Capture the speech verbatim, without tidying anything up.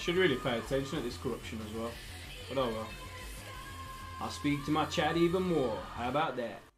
should really pay attention at this corruption as well. But oh well. I'll speak to my chat even more. How about that?